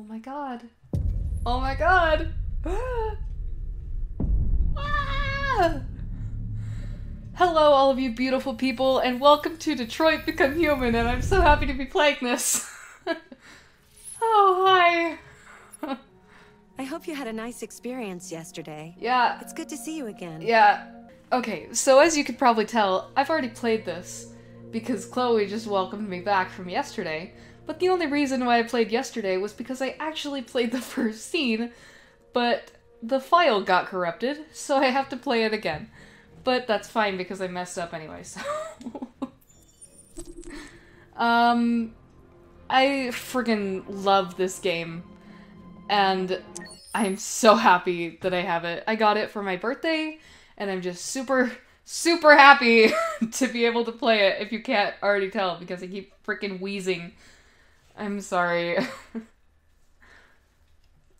Oh my god. Oh my god! Ah! Hello all of you beautiful people, and welcome to Detroit: Become Human, and I'm so happy to be playing this. Oh, hi. I hope you had a nice experience yesterday. Yeah. It's good to see you again. Yeah. Okay, so as you could probably tell, I've already played this, because Chloe just welcomed me back from yesterday. But the only reason why I played yesterday was because I actually played the first scene, but the file got corrupted, so I have to play it again. But that's fine because I messed up anyway, so... I friggin' love this game, and I'm so happy that I have it. I got it for my birthday, and I'm just super, super happy to be able to play it, if you can't already tell, because I keep freaking wheezing. I'm sorry.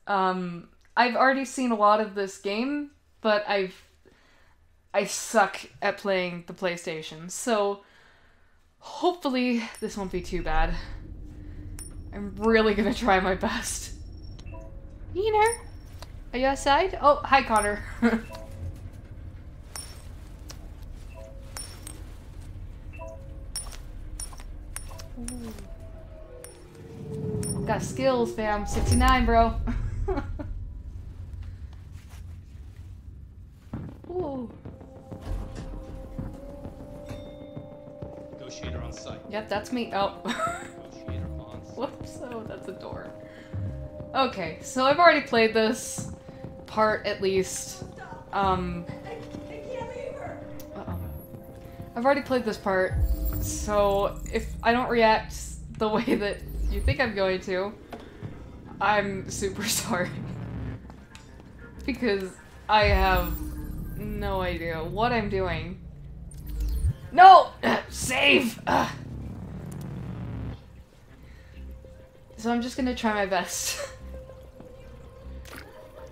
I've already seen a lot of this game, but I suck at playing the PlayStation, so hopefully this won't be too bad. I'm really gonna try my best. Nina, are you outside? Oh, hi Connor. Ooh. Got skills, fam. 69, bro. Ooh. Negotiator on site. Yep, that's me. Oh. Negotiator on site. Whoops. Oh, that's a door. Okay, so I've already played this part, at least. I can't leave her. Uh-oh. I've already played this part, so if I don't react the way that you think I'm going to, I'm super sorry. Because I have no idea what I'm doing. No! Save! Ugh. So I'm just gonna try my best.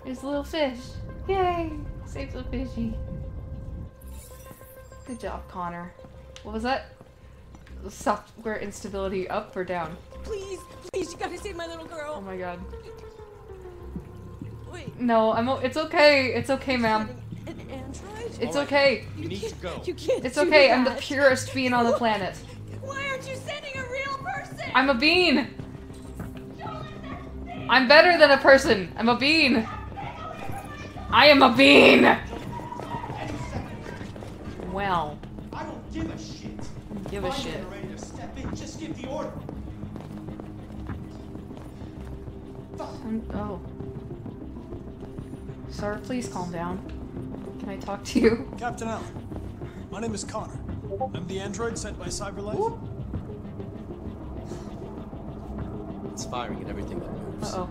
There's a little fish. Yay! Save the fishy. Good job, Connor. What was that? Software instability up or down? Please, please, you gotta save my little girl. Oh my god. Wait. No, it's okay. It's okay, ma'am. An android? It's right. Okay. You need to go. You can't. It's okay. I'm the purest bean on the planet. Why aren't you sending a real person? I'm a bean. I'm better than a person. I'm a bean. I am a bean. Well. I don't give a shit. Give a shit. Ready to step in. Just give the order. Oh. Sir, please calm down. Can I talk to you? Captain Allen, my name is Connor. I'm the android sent by Cyberlife. Whoop. It's firing at everything that moves. Uh-oh.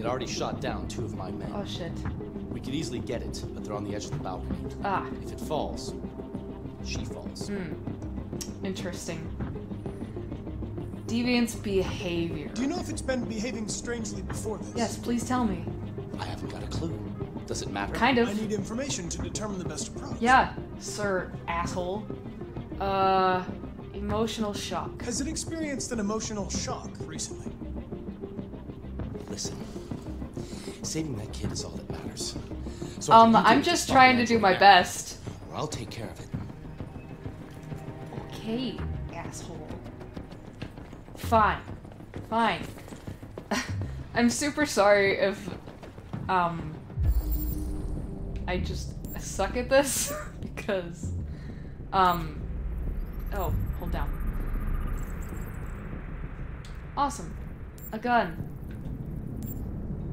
It already shot down two of my men. Oh, shit. We could easily get it, but they're on the edge of the balcony. Ah. If it falls, she falls. Hmm. Interesting. Deviant's behavior. Do you know if it's been behaving strangely before this? Yes, please tell me. I haven't got a clue. Does it matter? Kind of. I need information to determine the best approach. Yeah, sir, asshole. Emotional shock. Has it experienced an emotional shock recently? Listen, saving that kid is all that matters. So I'm just trying to do my best. Or I'll take care of it. Hey, asshole. Fine. Fine. I'm super sorry if, I just suck at this, because, oh, hold down. Awesome. A gun.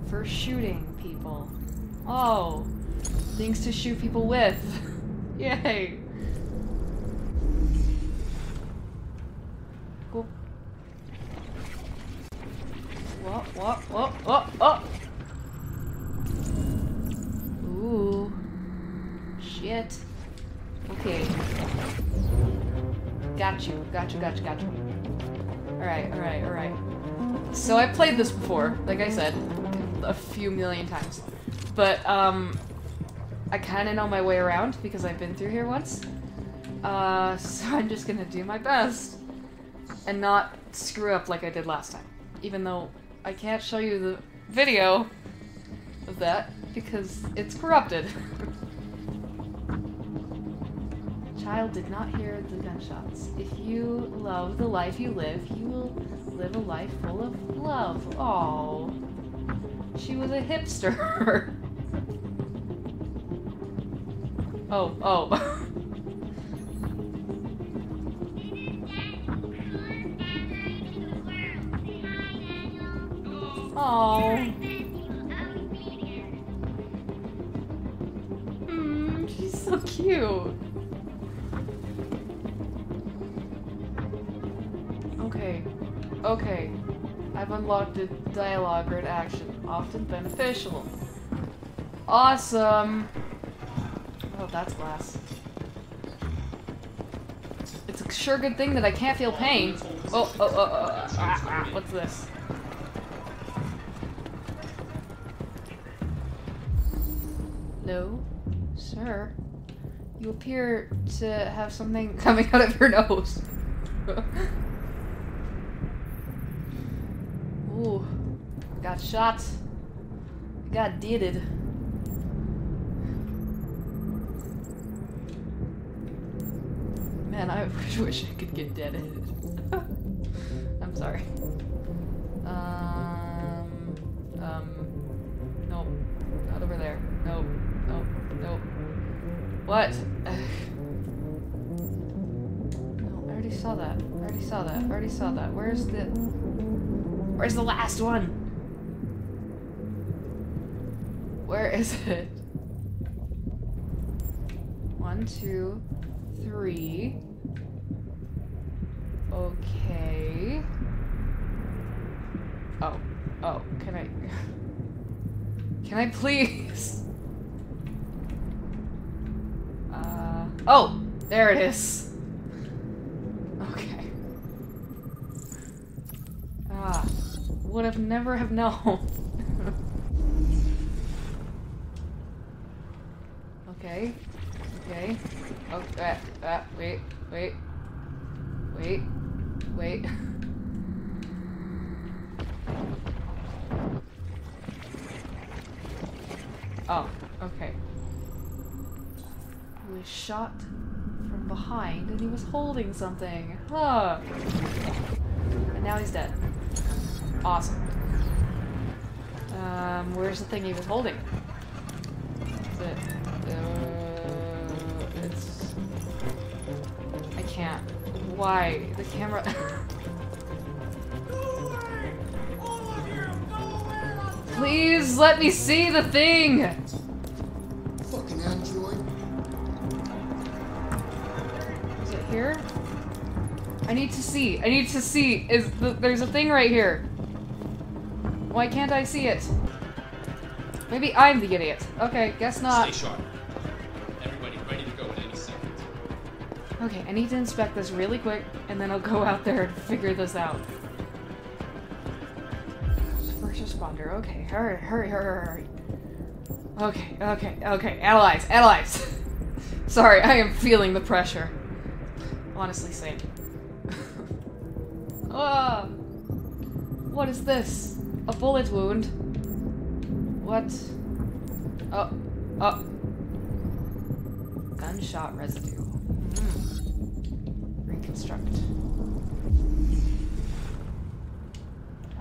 For shooting people. Oh. Things to shoot people with. Yay. What? Ooh. Shit. Okay. Got you. Alright. So I played this before, like I said, a few million times. But, I kinda know my way around because I've been through here once. So I'm just gonna do my best and not screw up like I did last time. Even though I can't show you the video of that because it's corrupted. Child did not hear the gunshots. If you love the life you will live a life full of love. Oh, she was a hipster. Oh, oh. Oh. Mm, she's so cute. Okay. Okay. I've unlocked a dialogue or an action. Often beneficial. Awesome! Oh, that's glass. It's a sure good thing that I can't feel pain. Oh, oh, oh, oh. Ah, what's this? No, sir. You appear to have something coming out of your nose. Ooh. Got shot. Got deeded. Man, I wish I could get deaded. I'm sorry. Nope. Not over there. Nope. Nope, nope. What? No, I already saw that. I already saw that. I already saw that. Where's the last one? Where is it? 1, 2, 3. Okay. Oh. Oh. Can I... Can I please... Oh! There it is! Okay. Ah. Would have never have known. Okay. Okay. Oh, wait, wait. Wait. Wait. Oh, okay. He was shot from behind and he was holding something. Huh. And now he's dead. Awesome. Where's the thing he was holding? Is it? It's... I can't. Why? The camera... Please let me see the thing! Here? I need to see. I need to see. There's a thing right here. Why can't I see it? Maybe I'm the idiot. Okay, guess not. Stay sharp. Everybody ready to go in any second. Okay, I need to inspect this really quick, and then I'll go out there and figure this out. First responder. Okay, hurry, hurry, hurry, hurry. Okay, okay, okay. Analyze, analyze. Sorry, I am feeling the pressure. Honestly, same. Ah, what is this? A bullet wound? What? Oh, oh. Gunshot residue. Mm. Reconstruct.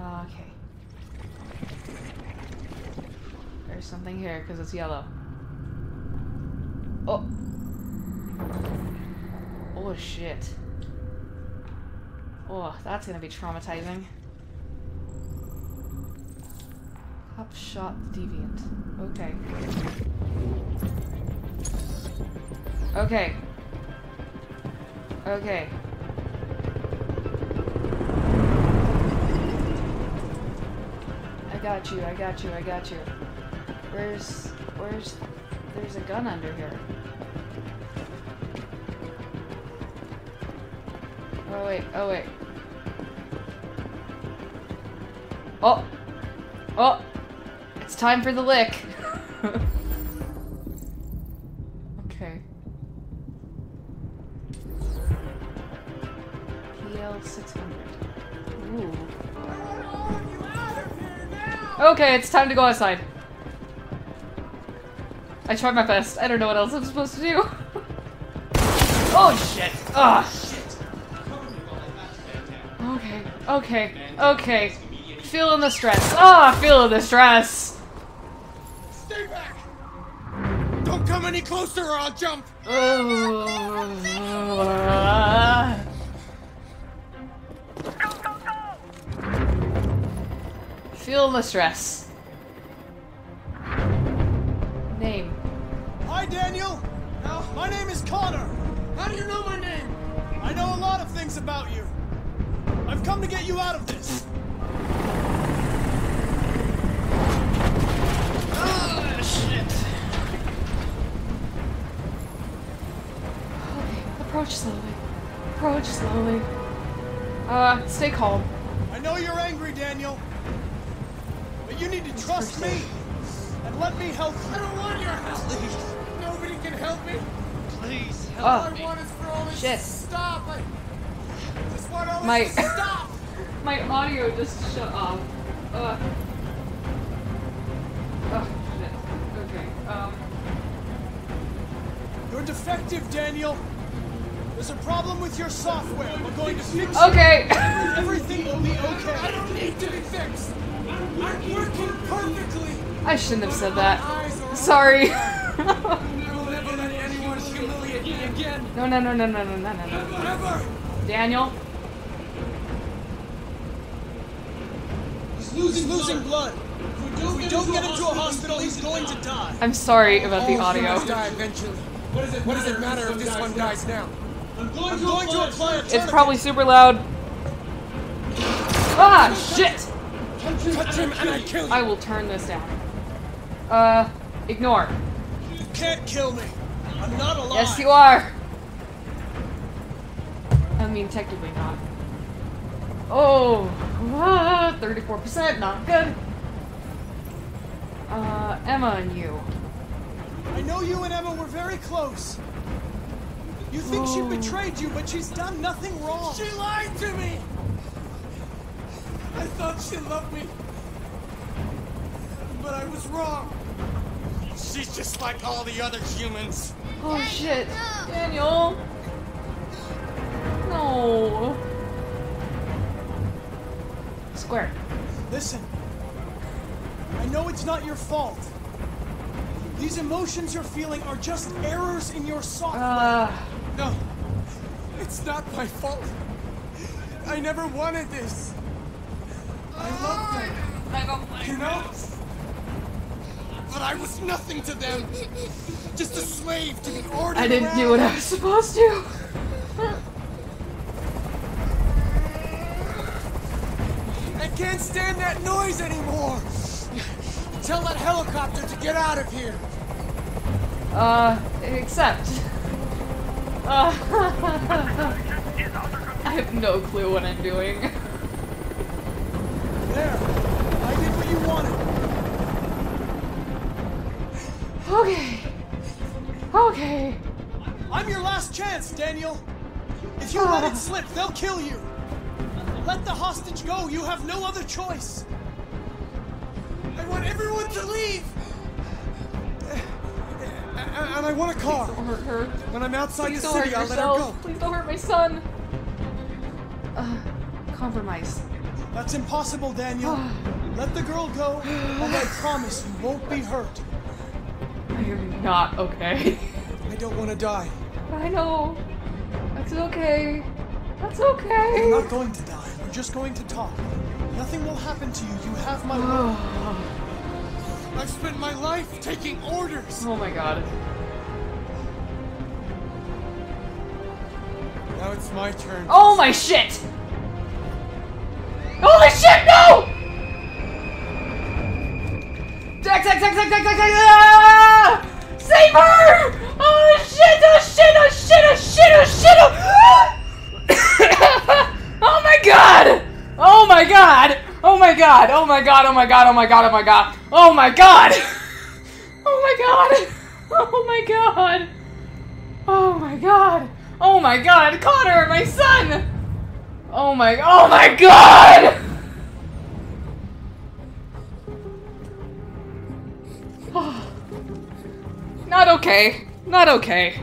Okay. There's something here because it's yellow. Oh. Oh shit. Oh, that's gonna be traumatizing. Cop shot the deviant. Okay. Okay. Okay. I got you, I got you, I got you. There's a gun under here. Oh wait, oh wait. Oh! Oh! It's time for the lick! Okay. PL 600. Ooh. Okay, it's time to go outside. I tried my best. I don't know what else I'm supposed to do. Oh shit! Ah shit! Okay, okay, okay. Feeling the stress. Ah, feeling the stress. Stay back! Don't come any closer, or I'll jump. Feel the stress. Name. Hi, Daniel. My name is Connor. How do you know my name? I know a lot of things about you. I've come to get you out of this. Ah, shit. Approach slowly. Approach slowly. Stay calm. I know you're angry, Daniel. But you need to trust me and let me help you. I don't want your help. Please. Nobody can help me. Please help me. All I want is for all this shit. Stop. I just want all this to stop. My audio just shut off. Oh, shit. Okay. You're defective, Daniel. There's a problem with your software. We're going to fix it. Okay. Everything will be okay. I don't need to be fixed. I'm working perfectly. I shouldn't have said that. Sorry. Never, never let anyone humiliate me again. No, no, no, no, no, no, no, no. Daniel. He's losing blood. If we don't get him to a hospital, he's going to die. I'm sorry about the audio. What does it matter if this one dies now? I'm going to apply a tourniquet. It's probably super loud. Ah, shit! Touch him and I kill you. I will turn this down. Ignore. You can't kill me. I'm not alive. Yes, you are. I mean, technically not. Oh, 34%, not good. Emma and you. I know you and Emma were very close. You think she betrayed you, but she's done nothing wrong. She lied to me! I thought she loved me. But I was wrong. She's just like all the other humans. Oh shit. Daniel! No. Square. Listen. I know it's not your fault. These emotions you're feeling are just errors in your software. No, it's not my fault. I never wanted this. I loved them. I don't like you know? But I was nothing to them. Just a slave to the order. I didn't do what I was supposed to. I can't stand that noise anymore. Tell that helicopter to get out of here. Except. I have no clue what I'm doing. There. I did what you wanted. Okay. Okay. I'm your last chance, Daniel. If you let it slip, they'll kill you. Let the hostage go. You have no other choice. I want everyone to leave! And I want a car. Please don't hurt her. When I'm outside the city, I'll let her go. Please don't hurt my son. Compromise. That's impossible, Daniel. Let the girl go, and I promise you won't be hurt. I am not okay. I don't want to die. I know. That's okay. That's okay. You're not going to die. We're just going to talk. Nothing will happen to you. You have my word. I've spent my life taking orders. Oh my god. Now it's my turn. Oh my shit! Holy shit, no! Save her! Oh shit, oh shit, oh shit, oh shit, oh shit, oh! Oh my god! Oh my god! Oh my god! Oh my god! Oh my god! Oh my god! Oh my god! Oh my god! Oh my god! Oh my god! Oh my god! Oh my god! Connor, my son! Oh my god! Oh, not okay. Not okay.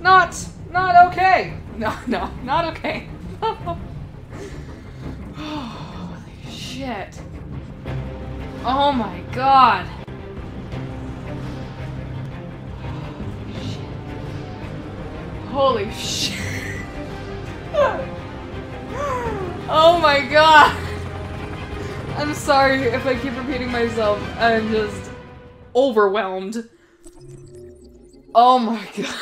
Not okay. No, not okay. Holy shit. Oh my god. Holy shit. Oh my god. I'm sorry if I keep repeating myself. I'm just overwhelmed. Oh my god.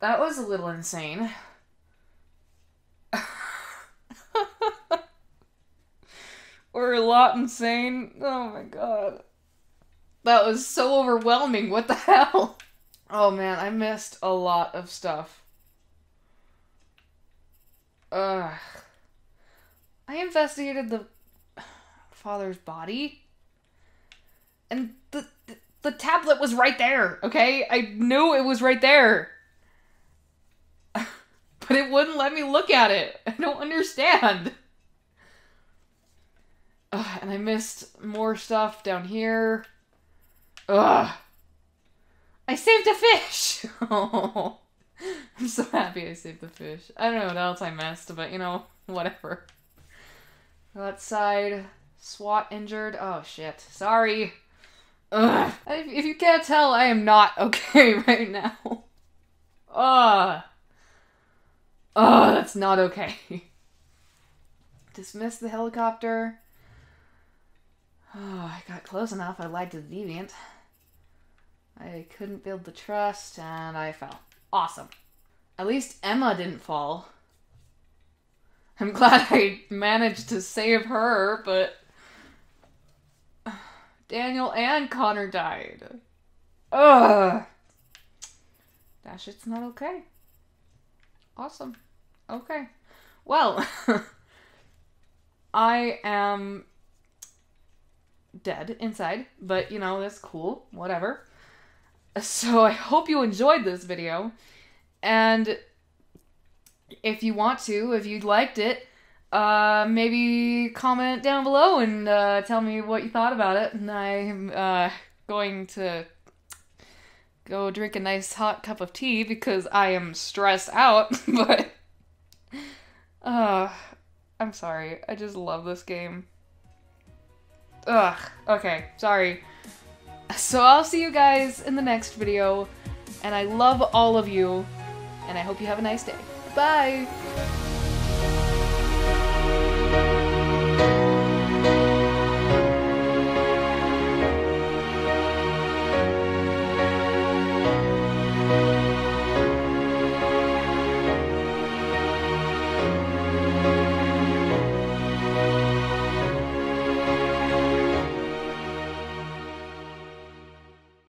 That was a little insane. Or a lot insane. Oh my god. That was so overwhelming. What the hell? Oh man, I missed a lot of stuff. Ugh. I investigated the father's body. And the tablet was right there, okay? I knew it was right there. But it wouldn't let me look at it. I don't understand. Ugh, and I missed more stuff down here. Ugh. I saved a fish! Oh, I'm so happy I saved the fish. I don't know what else I missed, but you know, whatever. Left side, SWAT injured. Oh shit, sorry. Ugh. If you can't tell, I am not okay right now. Ugh. Ugh, that's not okay. Dismiss the helicopter. Oh, I got close enough, I lied to the deviant. I couldn't build the trust, and I fell. Awesome. At least Emma didn't fall. I'm glad I managed to save her, but... Daniel and Connor died. Ugh! That shit's not okay. Awesome. Okay. Well, I am dead inside, but you know, that's cool. Whatever. So I hope you enjoyed this video, and if you want to, if you liked it, maybe comment down below and tell me what you thought about it, and I'm going to go drink a nice hot cup of tea because I am stressed out, but I'm sorry, I just love this game. Ugh, okay, sorry. So I'll see you guys in the next video, and I love all of you, and I hope you have a nice day. Bye!